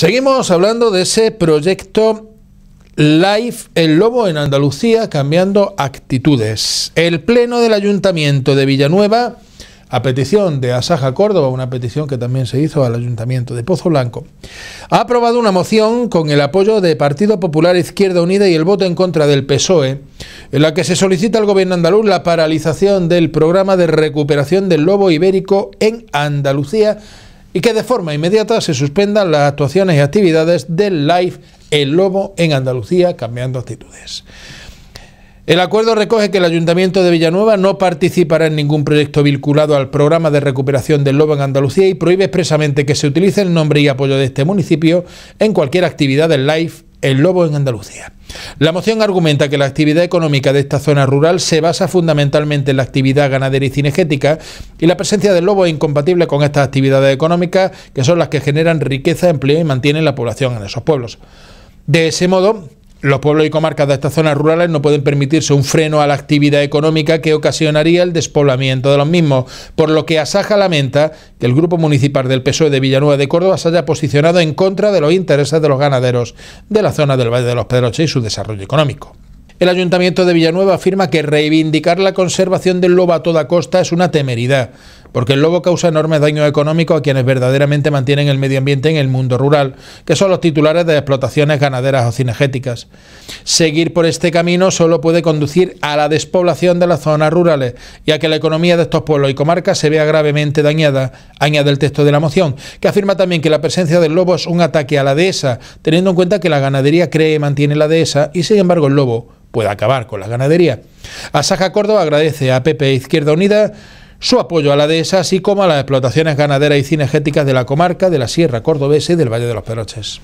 Seguimos hablando de ese proyecto LIFE El Lobo en Andalucía, cambiando actitudes. El Pleno del Ayuntamiento de Villanueva, a petición de Asaja Córdoba, una petición que también se hizo al Ayuntamiento de Pozo Blanco, ha aprobado una moción con el apoyo de Partido Popular, Izquierda Unida y el voto en contra del PSOE, en la que se solicita al Gobierno andaluz la paralización del programa de recuperación del lobo ibérico en Andalucía y que de forma inmediata se suspendan las actuaciones y actividades del LIFE El Lobo en Andalucía, cambiando actitudes. El acuerdo recoge que el Ayuntamiento de Villanueva no participará en ningún proyecto vinculado al programa de recuperación del lobo en Andalucía y prohíbe expresamente que se utilice el nombre y apoyo de este municipio en cualquier actividad del LIFE El Lobo en Andalucía. La moción argumenta que la actividad económica de esta zona rural se basa fundamentalmente en la actividad ganadera y cinegética y la presencia del lobo es incompatible con estas actividades económicas que son las que generan riqueza, empleo y mantienen la población en esos pueblos. De ese modo, los pueblos y comarcas de estas zonas rurales no pueden permitirse un freno a la actividad económica que ocasionaría el despoblamiento de los mismos, por lo que Asaja lamenta que el Grupo Municipal del PSOE de Villanueva de Córdoba se haya posicionado en contra de los intereses de los ganaderos de la zona del Valle de los Pedroches y su desarrollo económico. El Ayuntamiento de Villanueva afirma que reivindicar la conservación del lobo a toda costa es una temeridad, porque el lobo causa enormes daños económicos a quienes verdaderamente mantienen el medio ambiente en el mundo rural, que son los titulares de explotaciones ganaderas o cinegéticas. Seguir por este camino solo puede conducir a la despoblación de las zonas rurales y a que la economía de estos pueblos y comarcas se vea gravemente dañada, añade el texto de la moción, que afirma también que la presencia del lobo es un ataque a la dehesa, teniendo en cuenta que la ganadería crea y mantiene la dehesa y sin embargo el lobo puede acabar con la ganadería. Asaja Córdoba agradece a PP e Izquierda Unida su apoyo a la dehesa, así como a las explotaciones ganaderas y cinegéticas de la comarca, de la Sierra Cordobesa y del Valle de los Pedroches.